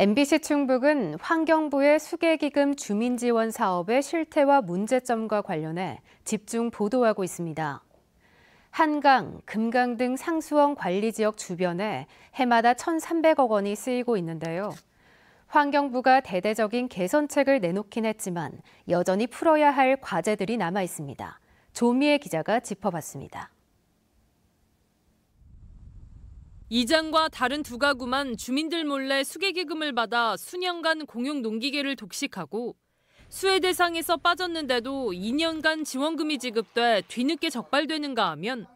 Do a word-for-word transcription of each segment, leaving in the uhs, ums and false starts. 엠비씨 충북은 환경부의 수계기금 주민지원 사업의 실태와 문제점과 관련해 집중 보도하고 있습니다. 한강, 금강 등 상수원 관리지역 주변에 해마다 천삼백억 원이 쓰이고 있는데요. 환경부가 대대적인 개선책을 내놓긴 했지만 여전히 풀어야 할 과제들이 남아 있습니다. 조미애 기자가 짚어봤습니다. 이장과 다른 두 가구만 주민들 몰래 수계기금을 받아 수년간 공용 농기계를 독식하고 수혜 대상에서 빠졌는데도 이 년간 지원금이 지급돼 뒤늦게 적발되는가 하면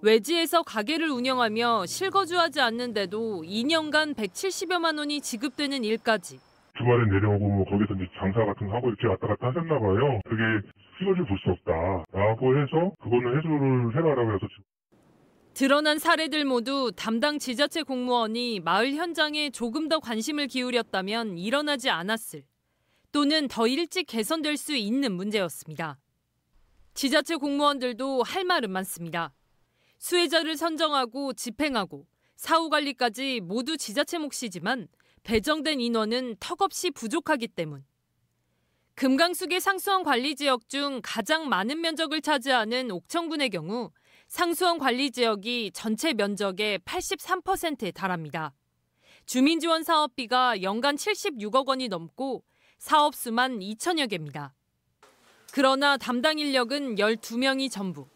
외지에서 가게를 운영하며 실거주하지 않는데도 이 년간 백칠십여만 원이 지급되는 일까지. 주말에 내려오고 뭐 거기서 이제 장사 같은 거 하고 이렇게 왔다 갔다 하셨나 봐요. 그게 실거주 볼 수 없다라고 해서 그거는 해소를 해라라고 해서 지금. 드러난 사례들 모두 담당 지자체 공무원이 마을 현장에 조금 더 관심을 기울였다면 일어나지 않았을 또는 더 일찍 개선될 수 있는 문제였습니다. 지자체 공무원들도 할 말은 많습니다. 수혜자를 선정하고 집행하고 사후관리까지 모두 지자체 몫이지만 배정된 인원은 턱없이 부족하기 때문. 금강수계 상수원 관리지역 중 가장 많은 면적을 차지하는 옥천군의 경우 상수원 관리 지역이 전체 면적의 팔십삼 퍼센트에 달합니다. 주민지원 사업비가 연간 칠십육억 원이 넘고 사업 수만 이천여 개입니다. 그러나 담당 인력은 열두 명이 전부.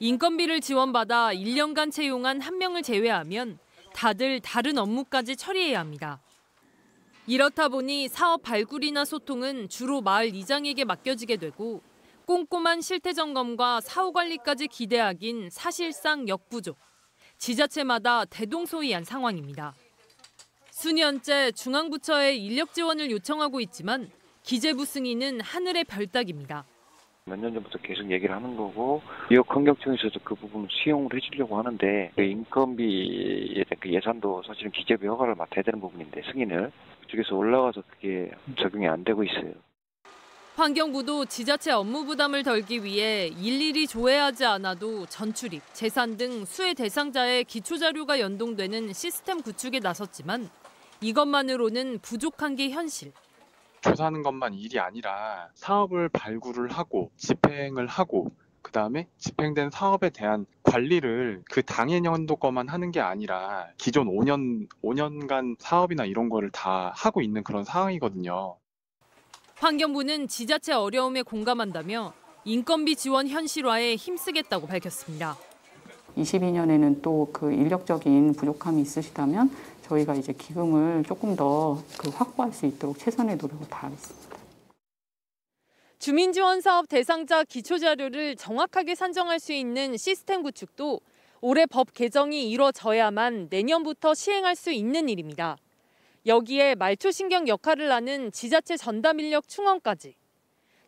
인건비를 지원받아 일 년간 채용한 한 명을 제외하면 다들 다른 업무까지 처리해야 합니다. 이렇다 보니 사업 발굴이나 소통은 주로 마을 이장에게 맡겨지게 되고 꼼꼼한 실태 점검과 사후 관리까지 기대하긴 사실상 역부족. 지자체마다 대동소이한 상황입니다. 수년째 중앙부처에 인력 지원을 요청하고 있지만 기재부 승인은 하늘의 별따기입니다. 몇 년 전부터 계속 얘기를 하는 거고 지역 환경청에서도 그 부분 수용을 해주려고 하는데 그 인건비에 대한 그 예산도 사실은 기재부 허가를 맡아야 되는 부분인데 승인을 그쪽에서 올라와서 그게 적용이 안 되고 있어요. 환경부도 지자체 업무 부담을 덜기 위해 일일이 조회하지 않아도 전출입, 재산 등 수혜 대상자의 기초자료가 연동되는 시스템 구축에 나섰지만 이것만으로는 부족한 게 현실. 조사하는 것만 일이 아니라 사업을 발굴을 하고 집행을 하고 그다음에 집행된 사업에 대한 관리를 그 당해 연도 거만 하는 게 아니라 기존 오 년, 오 년간 사업이나 이런 거를 다 하고 있는 그런 상황이거든요. 환경부는 지자체 어려움에 공감한다며 인건비 지원 현실화에 힘쓰겠다고 밝혔습니다. 이십이 년에는 또 그 인력적인 부족함이 있으시다면 저희가 이제 기금을 조금 더 그 확보할 수 있도록 최선의 노력을 다하겠습니다. 주민지원사업 대상자 기초자료를 정확하게 산정할 수 있는 시스템 구축도 올해 법 개정이 이뤄져야만 내년부터 시행할 수 있는 일입니다. 여기에 말초신경 역할을 하는 지자체 전담 인력 충원까지.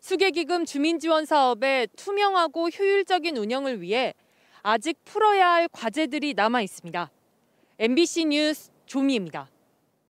수계기금 주민지원 사업의 투명하고 효율적인 운영을 위해 아직 풀어야 할 과제들이 남아 있습니다. 엠비씨 뉴스 조미애입니다.